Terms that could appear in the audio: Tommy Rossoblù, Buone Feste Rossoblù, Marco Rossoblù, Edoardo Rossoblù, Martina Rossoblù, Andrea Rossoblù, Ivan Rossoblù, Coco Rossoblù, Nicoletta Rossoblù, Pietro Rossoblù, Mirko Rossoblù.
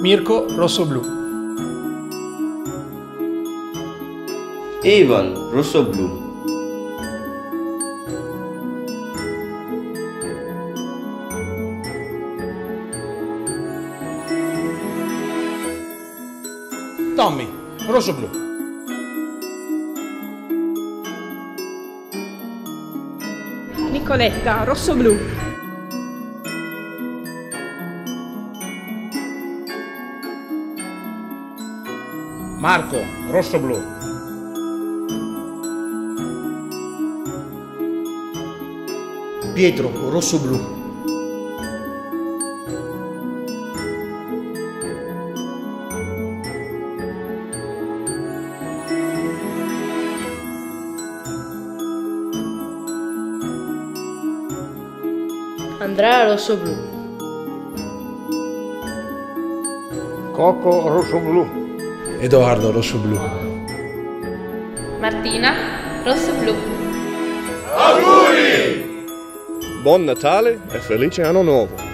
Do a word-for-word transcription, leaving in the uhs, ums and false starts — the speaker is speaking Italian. Mirko Rossoblù. Ivan Rossoblù. Tommy Rossoblù. Nicoletta Rossoblù. Marco Rossoblù. Pietro Rossoblù. Andrea Rossoblù. Coco Rossoblù. Edoardo Rossoblù. Martina Rossoblù. Auguri! Buon Natale e felice anno nuovo!